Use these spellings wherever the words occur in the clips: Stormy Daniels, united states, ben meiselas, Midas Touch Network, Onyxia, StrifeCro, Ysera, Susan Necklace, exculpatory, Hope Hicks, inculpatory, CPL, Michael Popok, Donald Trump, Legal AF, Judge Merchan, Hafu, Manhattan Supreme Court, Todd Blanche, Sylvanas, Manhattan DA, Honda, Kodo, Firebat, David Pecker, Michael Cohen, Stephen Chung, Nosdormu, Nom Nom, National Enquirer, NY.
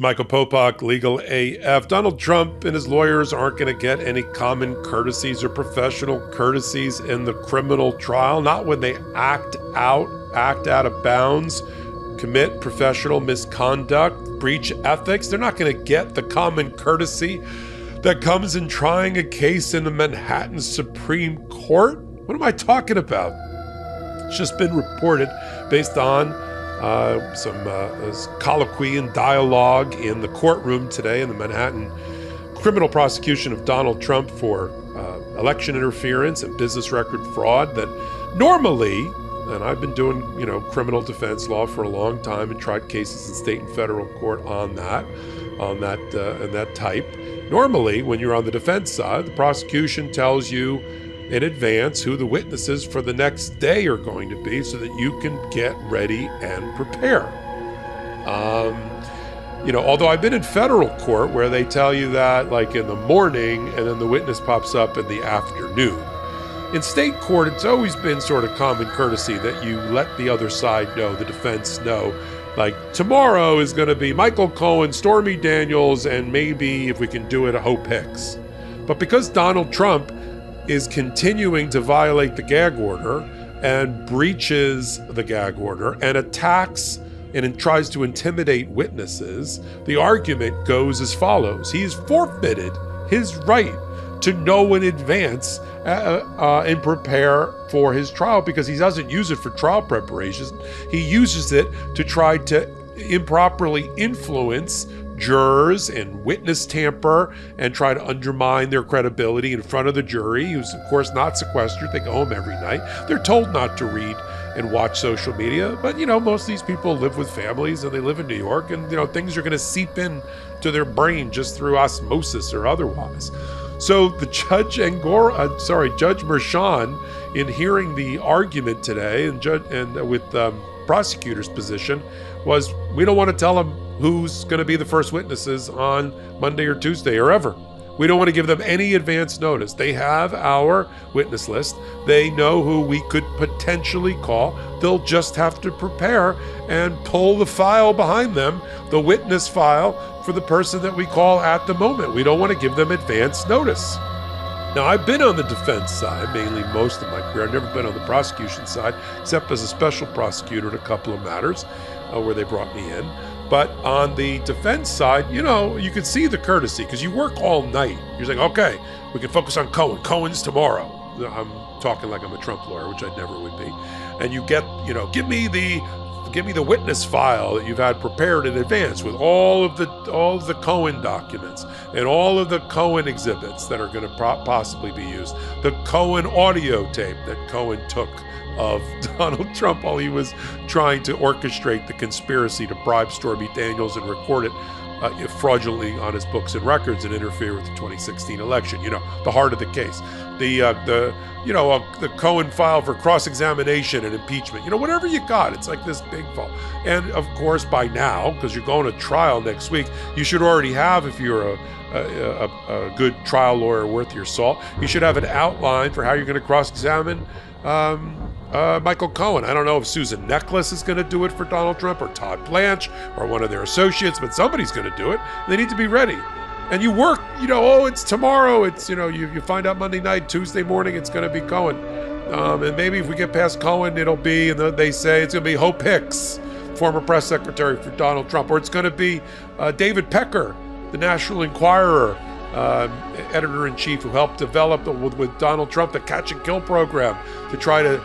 Michael Popok, Legal AF. Donald Trump and his lawyers aren't going to get any common courtesies or professional courtesies in the criminal trial, not when they act out of bounds, commit professional misconduct, breach ethics. They're not going to get the common courtesy that comes in trying a case in the Manhattan Supreme Court. What am I talking about? It's just been reported based on some colloquy and dialogue in the courtroom today in the Manhattan criminal prosecution of Donald Trump for election interference and business record fraud that normally, and I've been doing, criminal defense law for a long time and tried cases in state and federal court on that type. Normally, when you're on the defense side, the prosecution tells you in advance who the witnesses for the next day are going to be so that you can get ready and prepare. Although I've been in federal court where they tell you that like in the morning and then the witness pops up in the afternoon. In state court, it's always been sort of common courtesy that you let the other side know, the defense know, like tomorrow is going to be Michael Cohen, Stormy Daniels, and maybe if we can do it, Hope Hicks. But because Donald Trump is continuing to violate the gag order and breaches the gag order and attacks and tries to intimidate witnesses, the argument goes as follows. He's forfeited his right to know in advance and prepare for his trial because he doesn't use it for trial preparation. He uses it to try to improperly influence jurors and witness tamper and try to undermine their credibility in front of the jury, who's of course not sequestered. They go home every night. They're told not to read and watch social media, but most of these people live with families and they live in New York, and things are going to seep in to their brain just through osmosis or otherwise. So the Judge Merchan, in hearing the argument today with prosecutor's position, was we don't want to tell them who's going to be the first witnesses on Monday or Tuesday or ever. We don't want to give them any advance notice. They have our witness list. They know who we could potentially call. They'll just have to prepare and pull the file behind them, the witness file for the person that we call at the moment. We don't want to give them advance notice. Now, I've been on the defense side, mainly most of my career. I've never been on the prosecution side, except as a special prosecutor in a couple of matters where they brought me in. But on the defense side, you could see the courtesy because you work all night. You're saying, okay, we can focus on Cohen. Cohen's tomorrow. I'm talking like I'm a Trump lawyer, which I never would be. And you get, give me the witness file that you've had prepared in advance with all of the Cohen documents and all of the Cohen exhibits that are going to possibly be used. The Cohen audio tape that Cohen took of Donald Trump while he was trying to orchestrate the conspiracy to bribe Stormy Daniels and record it fraudulently on his books and records and interfere with the 2016 election. The heart of the case, the Cohen file for cross-examination and impeachment. Whatever you got, it's like this big file. And of course, by now, because you're going to trial next week, you should already have, if you're a good trial lawyer worth your salt, you should have an outline for how you're going to cross-examine Michael Cohen. I don't know if Susan Necklace is going to do it for Donald Trump or Todd Blanche or one of their associates, but somebody's going to do it. They need to be ready. And you work, it's tomorrow. It's, you find out Monday night, Tuesday morning, it's going to be Cohen. And maybe if we get past Cohen, it'll be, and they say it's going to be Hope Hicks, former press secretary for Donald Trump, or it's going to be David Pecker, the National Enquirer, editor-in-chief who helped develop with Donald Trump the Catch and Kill program to try to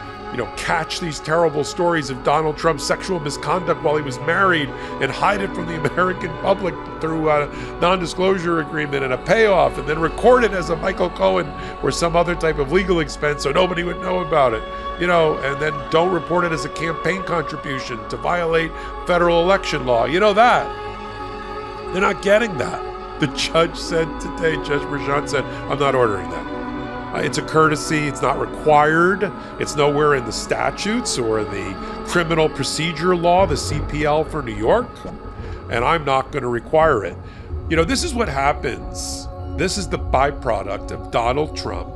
catch these terrible stories of Donald Trump's sexual misconduct while he was married and hide it from the American public through a non-disclosure agreement and a payoff, and then record it as a Michael Cohen or some other type of legal expense so nobody would know about it, and then don't report it as a campaign contribution to violate federal election law. That. They're not getting that. The judge said today, Judge Merchan said, I'm not ordering that. It's a courtesy. It's not required. It's nowhere in the statutes or the criminal procedure law, the CPL for New York, and I'm not going to require it. This is what happens. This is the byproduct of Donald Trump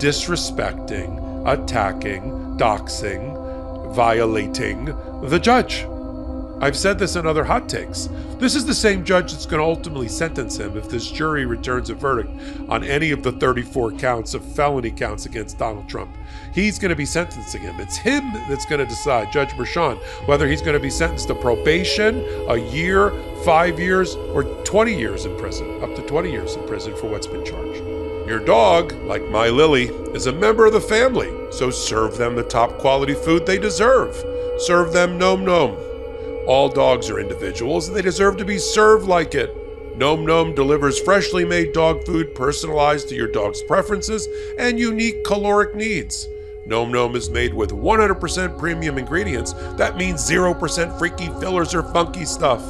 disrespecting, attacking, doxing, violating the judge. I've said this in other hot takes. This is the same judge that's going to ultimately sentence him if this jury returns a verdict on any of the 34 counts of felony counts against Donald Trump. He's going to be sentencing him. It's him that's going to decide, Judge Merchan, whether he's going to be sentenced to probation, a year, 5 years, or 20 years in prison, up to 20 years in prison for what's been charged. Your dog, like my Lily, is a member of the family, so serve them the top quality food they deserve. Serve them Nom Nom. All dogs are individuals and they deserve to be served like it. Nom Nom delivers freshly made dog food personalized to your dog's preferences and unique caloric needs. Nom Nom is made with 100% premium ingredients. That means 0% freaky fillers or funky stuff.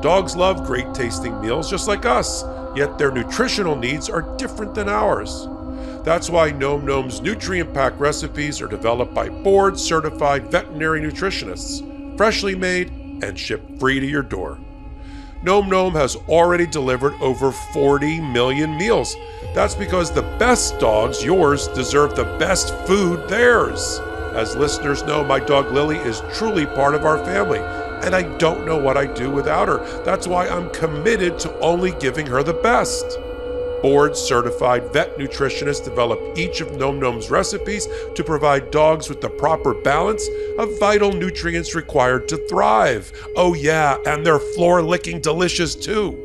Dogs love great tasting meals just like us. Yet their nutritional needs are different than ours. That's why Nom Nom's nutrient-packed recipes are developed by board-certified veterinary nutritionists, freshly made and shipped free to your door. Nom Nom has already delivered over 40 million meals. That's because the best dogs, yours, deserve the best food, theirs. As listeners know, my dog Lily is truly part of our family, and I don't know what I'd do without her. That's why I'm committed to only giving her the best. Board-certified vet nutritionists develop each of Nom Nom's recipes to provide dogs with the proper balance of vital nutrients required to thrive. Oh yeah, and they're floor-licking delicious too.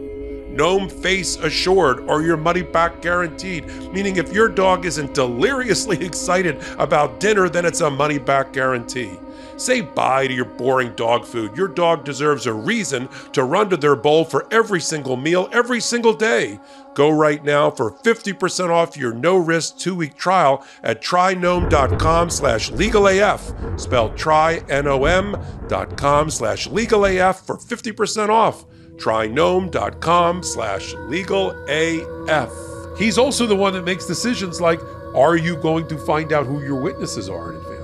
Nom Face Assured, or your money back guaranteed, meaning if your dog isn't deliriously excited about dinner, then it's a money back guarantee. Say bye to your boring dog food. Your dog deserves a reason to run to their bowl for every single meal, every single day. Go right now for 50% off your no-risk 2-week trial at trinome.com/legalaf, spelled trinom.com/legalaf for 50% off. trinome.com/legalaf. He's also the one that makes decisions like, are you going to find out who your witnesses are in advance?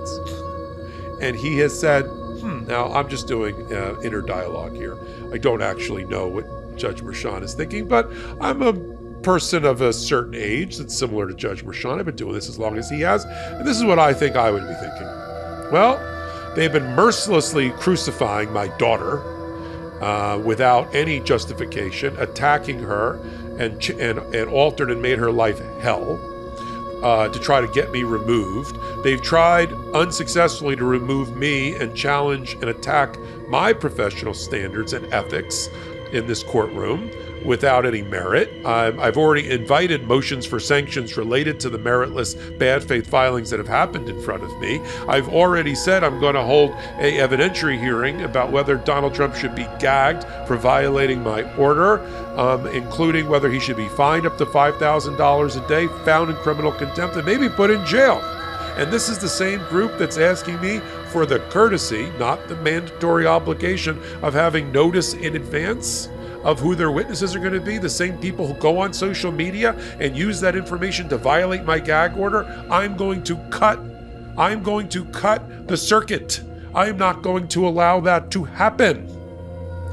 And he has said, now I'm just doing inner dialogue here. I don't actually know what Judge Merchan is thinking, but I'm a person of a certain age that's similar to Judge Merchan. I've been doing this as long as he has, and this is what I think I would be thinking. Well, they've been mercilessly crucifying my daughter without any justification, attacking her and altered and made her life hell. To try to get me removed. They've tried unsuccessfully to remove me and challenge and attack my professional standards and ethics in this courtroom without any merit. I've already invited motions for sanctions related to the meritless bad faith filings that have happened in front of me. I've already said I'm going to hold an evidentiary hearing about whether Donald Trump should be gagged for violating my order, including whether he should be fined up to $5,000 a day, found in criminal contempt, and maybe put in jail. And this is the same group that's asking me for the courtesy, not the mandatory obligation, of having notice in advance of who their witnesses are going to be. The same people who go on social media and use that information to violate my gag order. I'm going to cut the circuit. I am not going to allow that to happen.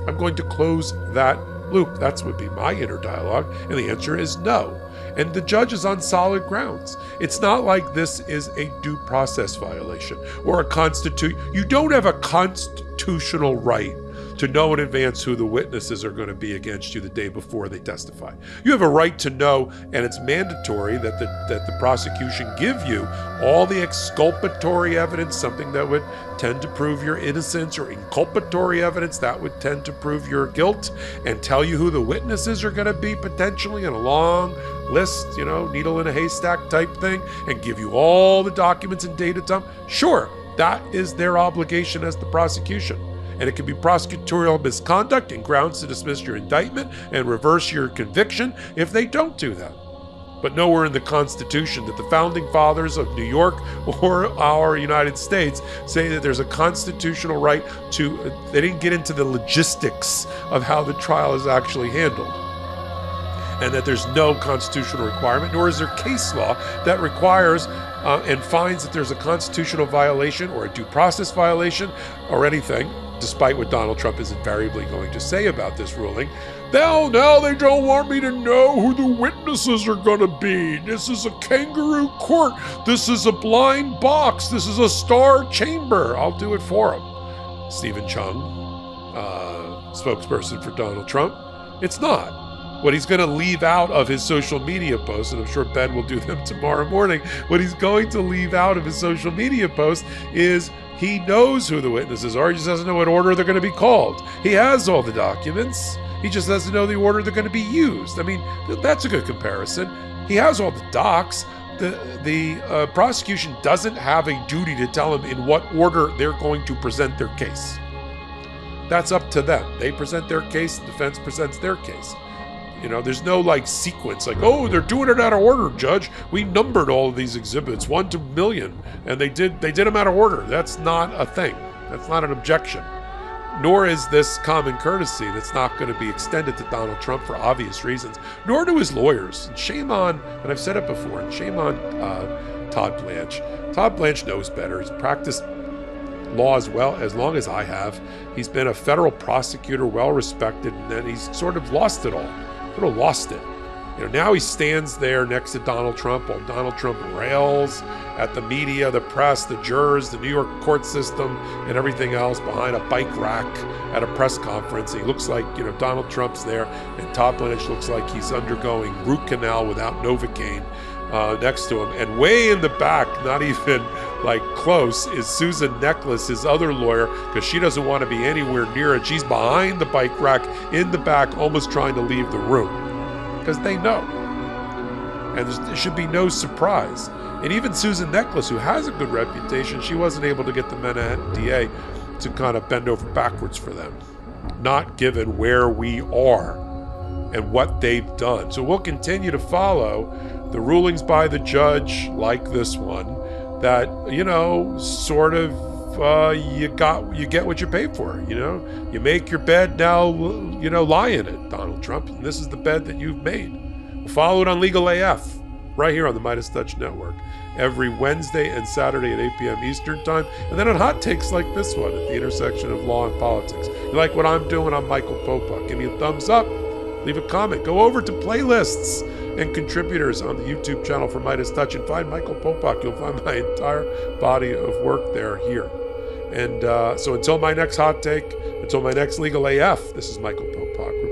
I'm going to close that loop. That would be my inner dialogue, and the answer is no. And the judge is on solid grounds. It's not like this is a due process violation or a you don't have a constitutional right to know in advance who the witnesses are going to be against you the day before they testify. You have a right to know, and it's mandatory that the prosecution give you all the exculpatory evidence, something that would tend to prove your innocence, or inculpatory evidence that would tend to prove your guilt, and tell you who the witnesses are going to be potentially in a long list, you know, needle in a haystack type thing, and give you all the documents and data dump. Sure, that is their obligation as the prosecution. And it could be prosecutorial misconduct and grounds to dismiss your indictment and reverse your conviction if they don't do that. But nowhere in the Constitution that the founding fathers of New York or our United States say that there's a constitutional right to, they didn't get into the logistics of how the trial is actually handled. And that there's no constitutional requirement, nor is there case law that requires and finds that there's a constitutional violation or a due process violation or anything, despite what Donald Trump is invariably going to say about this ruling. Now they don't want me to know who the witnesses are going to be. This is a kangaroo court. This is a blind box. This is a star chamber. I'll do it for him. Stephen Chung, spokesperson for Donald Trump. It's not. What he's going to leave out of his social media posts, and I'm sure Ben will do them tomorrow morning, what he's going to leave out of his social media posts is he knows who the witnesses are. He just doesn't know what order they're going to be called. He has all the documents. He just doesn't know the order they're going to be used. I mean, that's a good comparison. He has all the docs. The prosecution doesn't have a duty to tell him in what order they're going to present their case. That's up to them. They present their case. The defense presents their case. You know, there's no like sequence, like, oh, they're doing it out of order, Judge. We numbered all of these exhibits 1 to 1,000,000, and they did them out of order. That's not a thing. That's not an objection. Nor is this common courtesy that's not going to be extended to Donald Trump for obvious reasons, nor to his lawyers. And shame on, and I've said it before, and shame on Todd Blanche. Todd Blanche knows better. He's practiced law as well as long as I have. He's been a federal prosecutor, well respected, and then he's sort of lost it all. Sort of lost it. You know, now he stands there next to Donald Trump while Donald Trump rails at the media, the press, the jurors, the New York court system, and everything else behind a bike rack at a press conference. He looks like, you know, Donald Trump's there, and Todd Blanche looks like he's undergoing root canal without Novocaine next to him. And way in the back, not even like close, is Susan Necklace, his other lawyer, because she doesn't want to be anywhere near it. She's behind the bike rack in the back, almost trying to leave the room. Because they know. And there should be no surprise. And even Susan Necklace, who has a good reputation, she wasn't able to get the Manhattan DA to kind of bend over backwards for them, not given where we are and what they've done. So we'll continue to follow the rulings by the judge, like this one, that, you know, sort of you get what you pay for. You know, you make your bed, now, you know, lie in it, Donald Trump. And this is the bed that you've made. We'll follow it on Legal AF, right here on the Midas Touch Network, every Wednesday and Saturday at 8 p.m. Eastern Time, and then on hot takes like this one at the intersection of law and politics. If you like what I'm doing, I'm Michael Popok. Give me a thumbs up, leave a comment, go over to playlists and contributors on the YouTube channel for Midas Touch, and find Michael Popok. You'll find my entire body of work there here. And so until my next hot take, until my next Legal AF, this is Michael Popok.